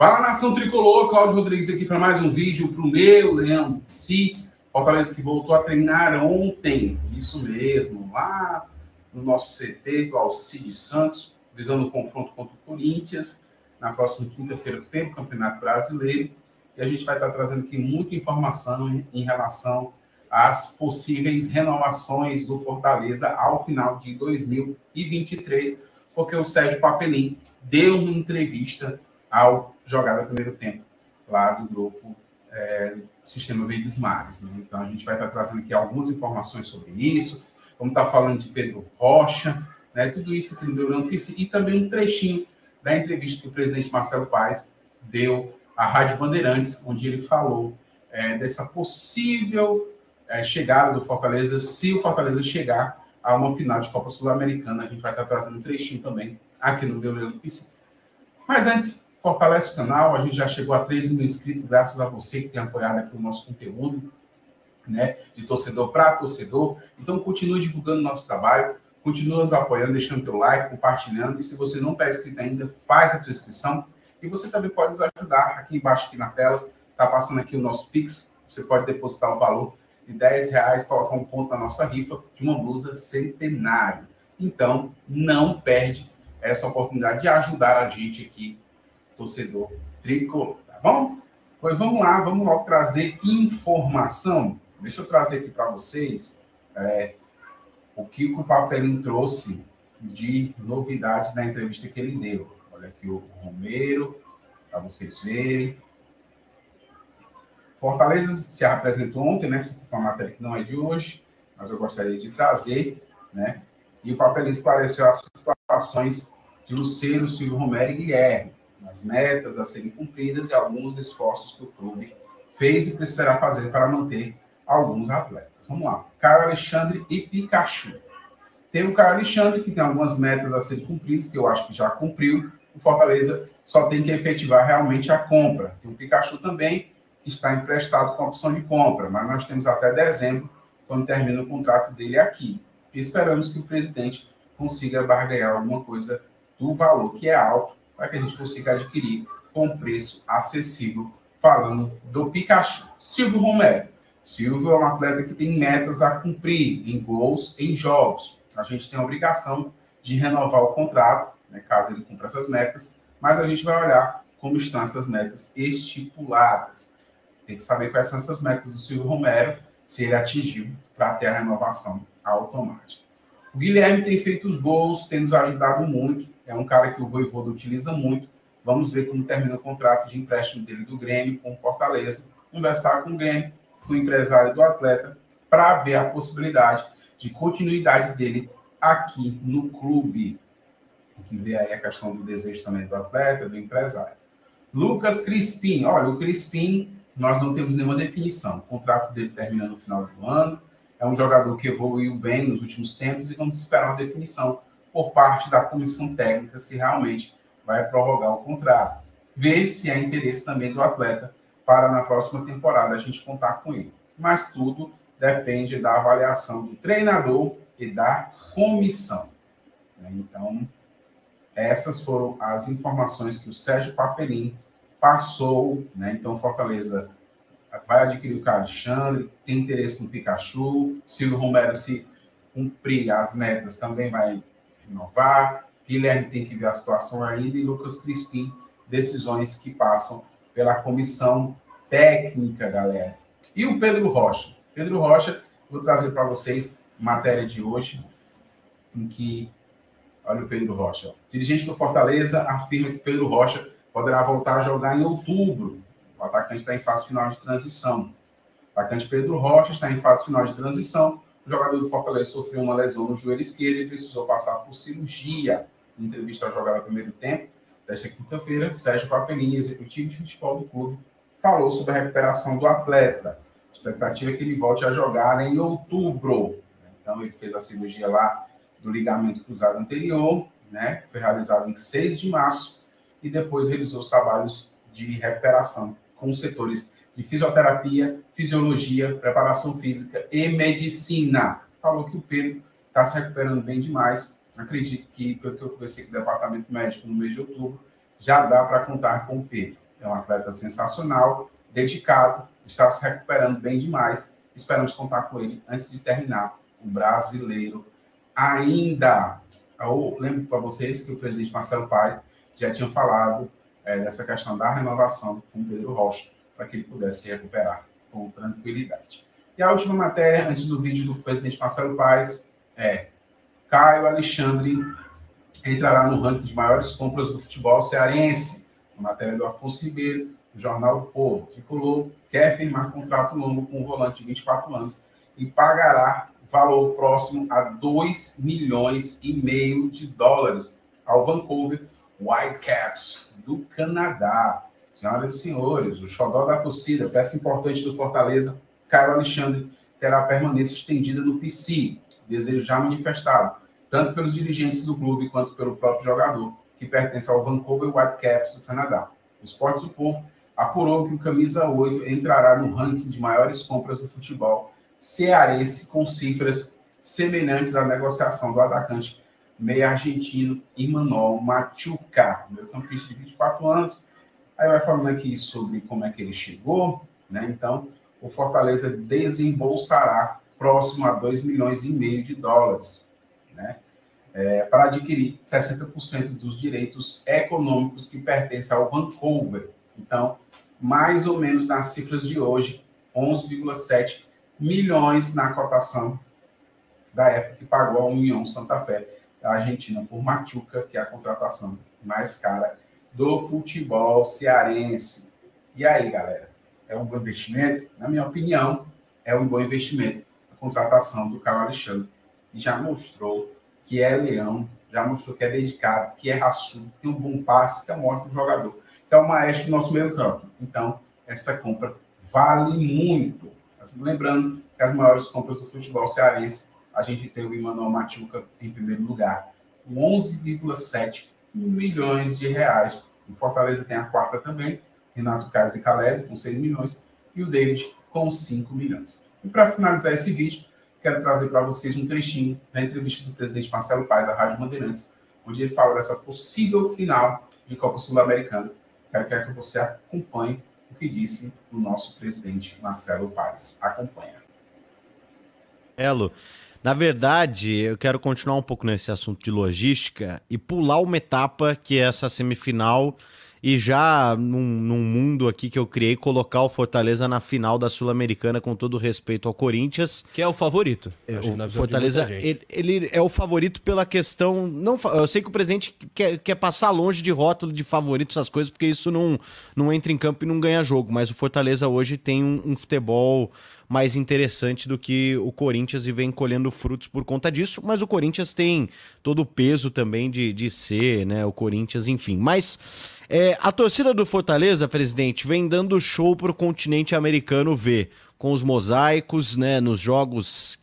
Fala, nação tricolor, Cláudio Rodrigues aqui para mais um vídeo para o meu Leandro Psi. Fortaleza que voltou a treinar ontem, isso mesmo, lá no nosso CT do Alcides Santos, visando o confronto contra o Corinthians na próxima quinta-feira pelo Campeonato Brasileiro. E a gente vai estar trazendo aqui muita informação em relação às possíveis renovações do Fortaleza ao final de 2023, porque o Sérgio Papellin deu uma entrevista ao jogar do primeiro tempo lá do grupo Sistema Verdes Mares, né? Então a gente vai estar trazendo aqui algumas informações sobre isso, vamos estar falando de Pedro Rocha, né? Tudo isso aqui no meu Leandro Psi e também um trechinho da entrevista que o presidente Marcelo Paz deu à Rádio Bandeirantes, onde ele falou dessa possível chegada do Fortaleza, se o Fortaleza chegar a uma final de Copa Sul-Americana. A gente vai estar trazendo um trechinho também aqui no meu Leandro Psi. Mas antes, fortalece o canal, a gente já chegou a 13 mil inscritos, graças a você que tem apoiado aqui o nosso conteúdo, né, de torcedor para torcedor. Então, continue divulgando o nosso trabalho, continue nos apoiando, deixando teu like, compartilhando, e se você não está inscrito ainda, faz a tua inscrição, e você também pode nos ajudar, aqui embaixo, aqui na tela, está passando aqui o nosso Pix, você pode depositar o valor de R$10, colocar um ponto na nossa rifa de uma blusa centenário. Então, não perde essa oportunidade de ajudar a gente aqui, torcedor tricolor, tá bom? Pois vamos logo trazer informação. Deixa eu trazer aqui para vocês o que o Papellin trouxe de novidades na entrevista que ele deu. Olha aqui o Romero, para vocês verem. Fortaleza se apresentou ontem, né? Uma matéria que não é de hoje, mas eu gostaria de trazer, né? E o Papellin esclareceu as situações de Lucero, Silvio Romero e Guilherme, as metas a serem cumpridas e alguns esforços que o clube fez e precisará fazer para manter alguns atletas. Vamos lá. Caio Alexandre e Pikachu. Tem o Caio Alexandre, que tem algumas metas a serem cumpridas, que eu acho que já cumpriu. O Fortaleza só tem que efetivar realmente a compra. Tem o Pikachu também, que está emprestado com a opção de compra, mas nós temos até dezembro, quando termina o contrato dele aqui. E esperamos que o presidente consiga barganhar alguma coisa do valor que é alto, para que a gente consiga adquirir com preço acessível, falando do Pikachu. Silvio Romero. Silvio é um atleta que tem metas a cumprir em gols, em jogos. A gente tem a obrigação de renovar o contrato, né, caso ele cumpra essas metas, mas a gente vai olhar como estão essas metas estipuladas. Tem que saber quais são essas metas do Silvio Romero, se ele atingiu, para ter a renovação automática. O Guilherme tem feito os gols, tem nos ajudado muito. É um cara que o Voivoda utiliza muito. Vamos ver como termina o contrato de empréstimo dele do Grêmio com o Fortaleza. Conversar com o Grêmio, com o empresário do atleta, para ver a possibilidade de continuidade dele aqui no clube. Tem que ver aí a questão do desejo também do atleta, do empresário. Lucas Crispim. Olha, o Crispim, nós não temos nenhuma definição. O contrato dele termina no final do ano. É um jogador que evoluiu bem nos últimos tempos e vamos esperar uma definição por parte da comissão técnica, se realmente vai prorrogar o contrato. Ver se há interesse também do atleta para, na próxima temporada, a gente contar com ele. Mas tudo depende da avaliação do treinador e da comissão. Então, essas foram as informações que o Sérgio Papellin passou, né? Então, Fortaleza vai adquirir o Caio Alexandre, tem interesse no Pikachu, Silvio Romero, se cumprir as metas, também vai renovar, Guilherme tem que ver a situação ainda, e Lucas Crispim, decisões que passam pela comissão técnica, galera. E o Pedro Rocha? Pedro Rocha, vou trazer para vocês a matéria de hoje, em que, olha o Pedro Rocha, ó. Dirigente do Fortaleza afirma que Pedro Rocha poderá voltar a jogar em outubro. O atacante está em fase final de transição. O atacante Pedro Rocha está em fase final de transição. O jogador do Fortaleza sofreu uma lesão no joelho esquerdo e precisou passar por cirurgia. Em entrevista ao Jogar do Primeiro Tempo, desta quinta-feira, Sérgio Papellin, executivo de futebol do clube, falou sobre a recuperação do atleta. A expectativa é que ele volte a jogar em outubro. Então, ele fez a cirurgia lá do ligamento cruzado anterior, né? Foi realizado em 6 de março e depois realizou os trabalhos de recuperação com os setores de fisioterapia, fisiologia, preparação física e medicina. Falou que o Pedro está se recuperando bem demais. Acredito que, pelo que eu conversei com o departamento médico no mês de outubro, já dá para contar com o Pedro. é um atleta sensacional, dedicado, está se recuperando bem demais. Esperamos contar com ele antes de terminar o Brasileiro ainda. Eu lembro para vocês que o presidente Marcelo Paz já tinha falado dessa questão da renovação com o Pedro Rocha, para que ele pudesse se recuperar com tranquilidade. E a última matéria, antes do vídeo do presidente Marcelo Paz, é: Caio Alexandre entrará no ranking de maiores compras do futebol cearense. A matéria do Afonso Ribeiro, do jornal O Povo. Tricolor quer firmar contrato longo com um volante de 24 anos e pagará valor próximo a $2,5 milhões ao Vancouver Whitecaps do Canadá. Senhoras e senhores, o xodó da torcida, peça importante do Fortaleza, Caio Alexandre, terá permanência estendida no PC. Desejo já manifestado, tanto pelos dirigentes do clube quanto pelo próprio jogador, que pertence ao Vancouver Whitecaps do Canadá. O Esportes do Povo apurou que o camisa 8 entrará no ranking de maiores compras do futebol cearense, com cifras semelhantes à negociação do atacante meio argentino Emmanuel Matiuca, meio campista de 24 anos. Aí vai falando aqui sobre como é que ele chegou, né? Então, o Fortaleza desembolsará próximo a $2,5 milhões, né? Para adquirir 60% dos direitos econômicos que pertencem ao Vancouver. Então, mais ou menos nas cifras de hoje, 11,7 milhões na cotação da época que pagou a União Santa Fé da Argentina por Matiuca, que é a contratação mais cara do futebol cearense. E aí, galera, é um bom investimento? Na minha opinião, é um bom investimento a contratação do Caio Alexandre, que já mostrou que é leão, já mostrou que é dedicado, que é raçudo, que tem um bom passe, que é um ótimo jogador, que é o maestro do nosso meio campo. Então, essa compra vale muito. Mas lembrando que as maiores compras do futebol cearense, a gente tem o Emmanuel Matiuca em primeiro lugar, com $11,7 milhões. O Fortaleza tem a quarta também, Renato Caes e Caleb, com 6 milhões, e o David, com 5 milhões. E para finalizar esse vídeo, quero trazer para vocês um trechinho da entrevista do presidente Marcelo Paz à Rádio Bandeirantes, onde ele fala dessa possível final de Copa Sul-Americana. Quero que você acompanhe o que disse o nosso presidente Marcelo Paz. Acompanha. Elo, na verdade, eu quero continuar um pouco nesse assunto de logística e pular uma etapa que é essa semifinal e já num mundo aqui que eu criei, colocar o Fortaleza na final da Sul-Americana, com todo respeito ao Corinthians. Que é o favorito. O Fortaleza, ele é o favorito pela questão... Não, eu sei que o presidente quer passar longe de rótulo de favorito, essas coisas, porque isso não entra em campo e não ganha jogo, mas o Fortaleza hoje tem um futebol mais interessante do que o Corinthians e vem colhendo frutos por conta disso, mas o Corinthians tem todo o peso também de ser, né, o Corinthians, enfim. Mas a torcida do Fortaleza, presidente, vem dando show pro continente americano ver, com os mosaicos, né, nos jogos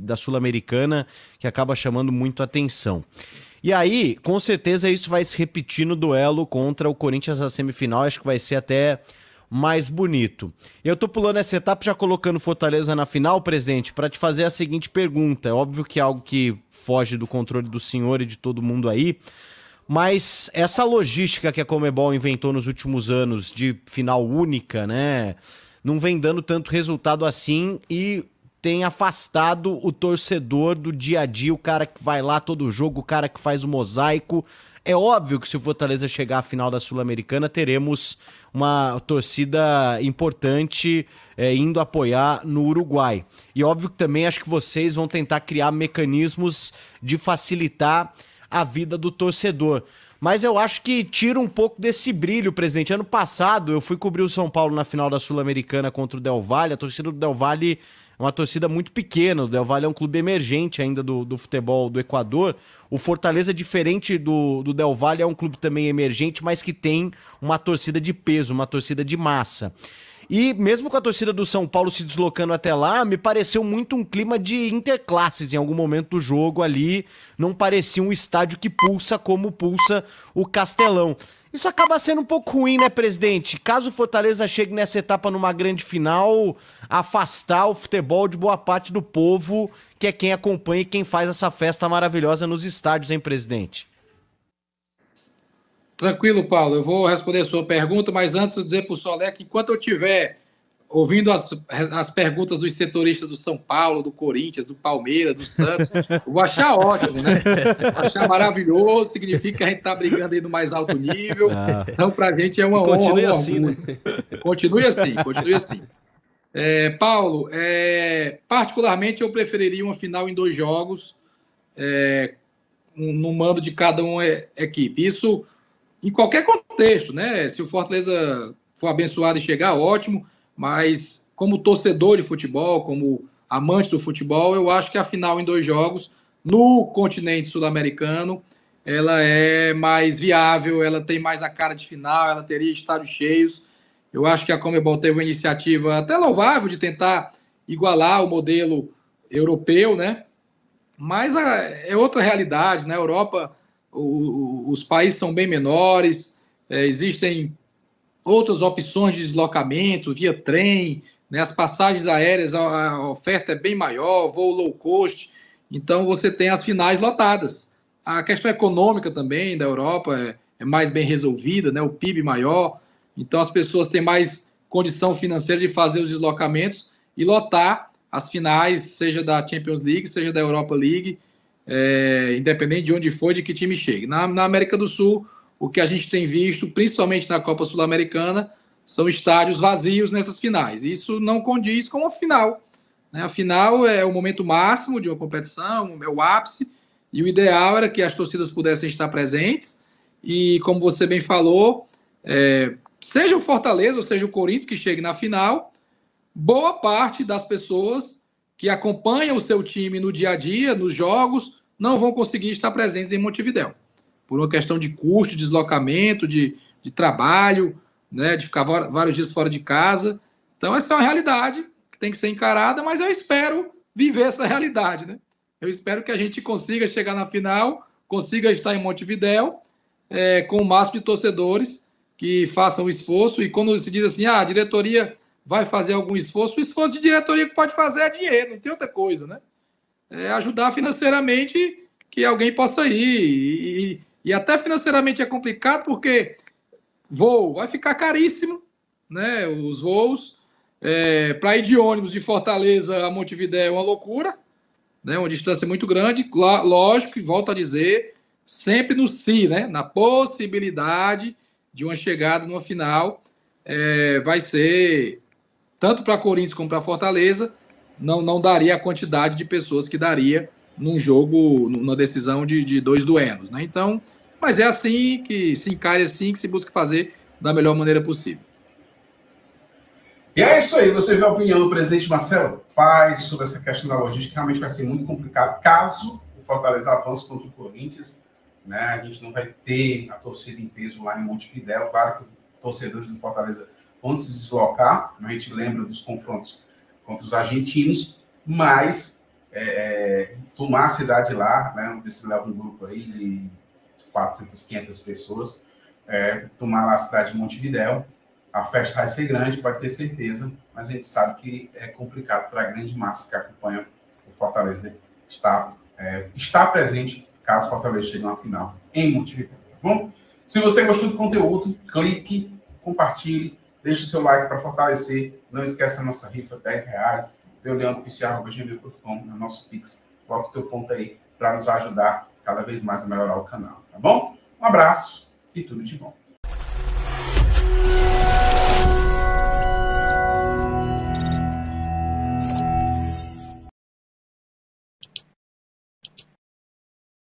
da Sul-Americana, que acaba chamando muito atenção. E aí, com certeza, isso vai se repetir no duelo contra o Corinthians na semifinal, acho que vai ser até mais bonito. Eu tô pulando essa etapa, já colocando Fortaleza na final, presidente, para te fazer a seguinte pergunta. É óbvio que é algo que foge do controle do senhor e de todo mundo aí, mas essa logística que a Comebol inventou nos últimos anos de final única, né, não vem dando tanto resultado assim e tem afastado o torcedor do dia a dia, o cara que vai lá todo jogo, o cara que faz o mosaico. É óbvio que se o Fortaleza chegar à final da Sul-Americana, teremos uma torcida importante indo apoiar no Uruguai. E óbvio que também acho que vocês vão tentar criar mecanismos de facilitar a vida do torcedor. Mas eu acho que tira um pouco desse brilho, presidente. Ano passado eu fui cobrir o São Paulo na final da Sul-Americana contra o Del Valle. A torcida do Del Valle é uma torcida muito pequena, o Del Valle é um clube emergente ainda do futebol do Equador. O Fortaleza, diferente do Del Valle, é um clube também emergente, mas que tem uma torcida de peso, uma torcida de massa. E mesmo com a torcida do São Paulo se deslocando até lá, me pareceu muito um clima de interclasses em algum momento do jogo ali. Não parecia um estádio que pulsa como pulsa o Castelão. Isso acaba sendo um pouco ruim, né, presidente? Caso o Fortaleza chegue nessa etapa numa grande final, afastar o futebol de boa parte do povo, que é quem acompanha e quem faz essa festa maravilhosa nos estádios, hein, presidente? Tranquilo, Paulo. Eu vou responder a sua pergunta, mas antes eu dizer para o Solé que enquanto eu estiver ouvindo as perguntas dos setoristas do São Paulo, do Corinthians, do Palmeiras, do Santos, eu vou achar ótimo, né? Vou achar maravilhoso, significa que a gente está brigando aí no mais alto nível. Ah. Então, para a gente é uma honra. Assim, né? Continue assim, continue assim. Paulo, particularmente eu preferiria uma final em 2 jogos, no mando de cada uma equipe. Isso em qualquer contexto, né? Se o Fortaleza for abençoado e chegar, ótimo. Mas como torcedor de futebol, como amante do futebol, eu acho que a final em 2 jogos, no continente sul-americano, ela é mais viável, ela tem mais a cara de final, ela teria estádios cheios. Eu acho que a Comebol teve uma iniciativa até louvável de tentar igualar o modelo europeu, né? Mas é outra realidade, né? A Europa, os países são bem menores, existem outras opções de deslocamento, via trem, né, as passagens aéreas, a oferta é bem maior, voo low cost, então você tem as finais lotadas. A questão econômica também da Europa é mais bem resolvida, né, o PIB maior, então as pessoas têm mais condição financeira de fazer os deslocamentos e lotar as finais, seja da Champions League, seja da Europa League, independente de onde for, de que time chegue. Na América do Sul, o que a gente tem visto, principalmente na Copa Sul-Americana, são estádios vazios nessas finais. Isso não condiz com a final, né? A final é o momento máximo de uma competição, é o ápice, e o ideal era que as torcidas pudessem estar presentes. E, como você bem falou, seja o Fortaleza ou seja o Corinthians que chegue na final, boa parte das pessoas que acompanham o seu time no dia a dia, nos jogos, não vão conseguir estar presentes em Montevidéu, por uma questão de custo, de deslocamento, de trabalho, né, de ficar vários dias fora de casa. Então, essa é uma realidade que tem que ser encarada, mas eu espero viver essa realidade, né? Eu espero que a gente consiga chegar na final, consiga estar em Montevidéu, com o máximo de torcedores que façam o esforço. E quando se diz assim, a diretoria vai fazer algum esforço, o esforço de diretoria que pode fazer é dinheiro, não tem outra coisa, né? É ajudar financeiramente que alguém possa ir e até financeiramente é complicado, porque voo vai ficar caríssimo, né? Os voos para ir de ônibus de Fortaleza a Montevidéu é uma loucura, né? Uma distância muito grande, lógico, e volto a dizer, sempre no si, né? Na possibilidade de uma chegada numa final, vai ser, tanto para Corinthians como para Fortaleza, não daria a quantidade de pessoas que daria num jogo, numa decisão de 2 duelos, né? Então, mas é assim que se encara, assim que se busca fazer da melhor maneira possível. E é isso aí, você vê a opinião do presidente Marcelo Paz sobre essa questão da logística. Realmente vai ser muito complicado caso o Fortaleza avance contra o Corinthians, né? A gente não vai ter a torcida em peso lá em Montevidéu, claro que os torcedores do Fortaleza vão se deslocar, a gente lembra dos confrontos contra os argentinos, mas tomar a cidade lá, né? Você leva um grupo aí de 400, 500 pessoas, tomar lá a cidade de Montevidéu, a festa vai ser grande, pode ter certeza, mas a gente sabe que é complicado para a grande massa que acompanha o Fortaleza estar presente caso o Fortaleza chegue na final em Montevidéu, tá bom? Se você gostou do conteúdo, clique, compartilhe, deixe o seu like para fortalecer, não esqueça a nossa rifa, R$10, meu leandropiciar.gmail.com, no nosso Pix, bota o teu ponto aí para nos ajudar cada vez mais a melhorar o canal, tá bom? Um abraço e tudo de bom.